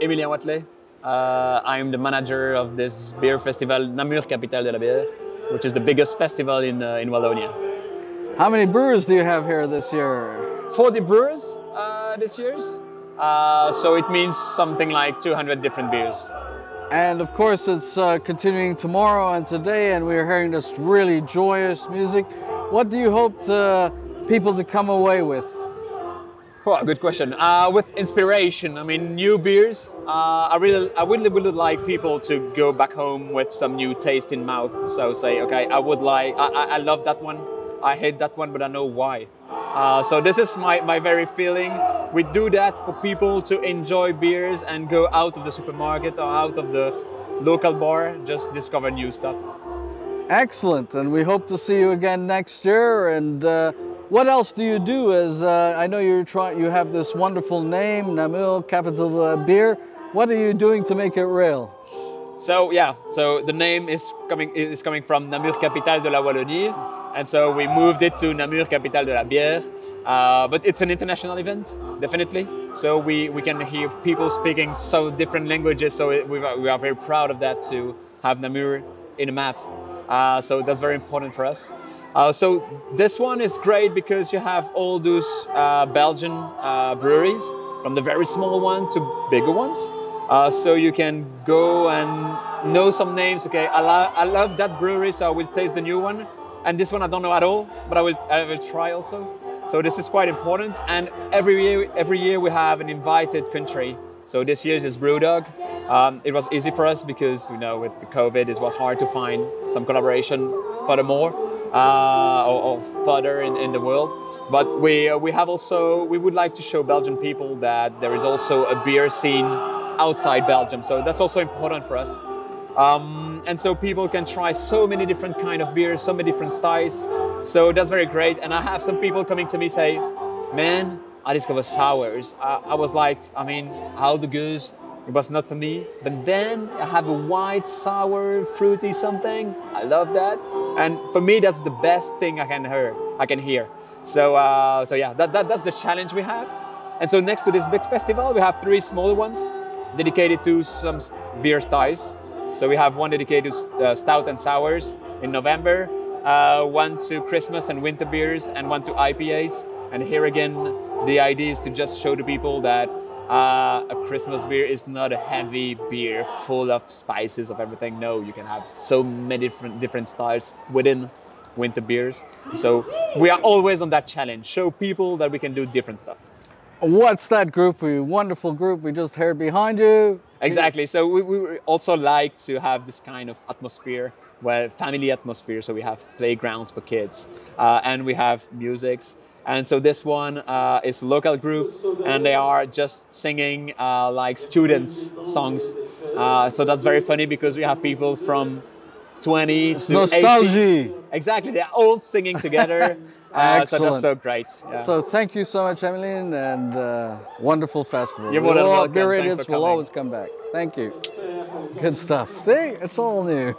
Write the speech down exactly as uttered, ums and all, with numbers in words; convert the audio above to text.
Emilien Watelet. Uh, I'm the manager of this beer festival, Namur Capitale de la Bière, which is the biggest festival in, uh, in Wallonia. How many brewers do you have here this year? forty brewers uh, this year. Uh, so it means something like two hundred different beers. And of course it's uh, continuing tomorrow and today, and we're hearing this really joyous music. What do you hope to, people to come away with? Oh, good question. Uh, with inspiration, I mean, new beers. Uh, I really, I really would like people to go back home with some new taste in mouth. So say, okay, I would like, I, I love that one. I hate that one, but I know why. Uh, so this is my, my very feeling. We do that for people to enjoy beers and go out of the supermarket or out of the local bar, just discover new stuff. Excellent, and we hope to see you again next year. And uh... what else do you do? As uh, I know you're try you have this wonderful name, Namur Capitale de la Bière. What are you doing to make it real? So yeah, so the name is coming is coming from Namur Capitale de la Wallonie, and so we moved it to Namur Capitale de la Bière. Uh, but it's an international event, definitely. So we we can hear people speaking so different languages. So we are, we are very proud of that, to have Namur in a map. Uh, so that's very important for us. Uh, so this one is great because you have all those uh, Belgian uh, breweries, from the very small one to bigger ones. Uh, so you can go and know some names. Okay, I, lo I love that brewery, so I will taste the new one. And this one I don't know at all, but I will, I will try also. So this is quite important. And every year, every year we have an invited country. So this year is BrewDog. Um, it was easy for us because, you know, with the COVID, it was hard to find some collaboration furthermore uh, or, or further in, in the world. But we, uh, we have also, we would like to show Belgian people that there is also a beer scene outside Belgium. So that's also important for us. Um, and so people can try so many different kind of beers, so many different styles. So that's very great. And I have some people coming to me say, man, I discovered sours. I, I was like, I mean, how the goose? It was not for me, but then I have a white, sour, fruity something. I love that, and for me, that's the best thing I can hear. I can hear. So, uh, so yeah, that, that that's the challenge we have. And so next to this big festival, we have three smaller ones dedicated to some beer styles. So we have one dedicated to uh, stout and sours in November, uh, one to Christmas and winter beers, and one to I P As. And here again, the idea is to just show the people that Uh, a Christmas beer is not a heavy beer full of spices of everything. No, you can have so many different, different styles within winter beers. So we are always on that challenge. Show people that we can do different stuff. What's that group? We wonderful group we just heard behind you. Exactly. So we, we also like to have this kind of atmosphere, well, family atmosphere. So we have playgrounds for kids, uh, and we have musics. And so this one uh, is a local group, and they are just singing uh, like students' songs. Uh, so that's very funny because we have people from twenty it's to nostalgia. eighty. Exactly, they're all singing together. uh, so that's so great. Yeah. So thank you so much, Emilien, and uh, wonderful festival. You're more than welcome. Beer radios will always come back. Thank you. Good stuff. See, it's all new.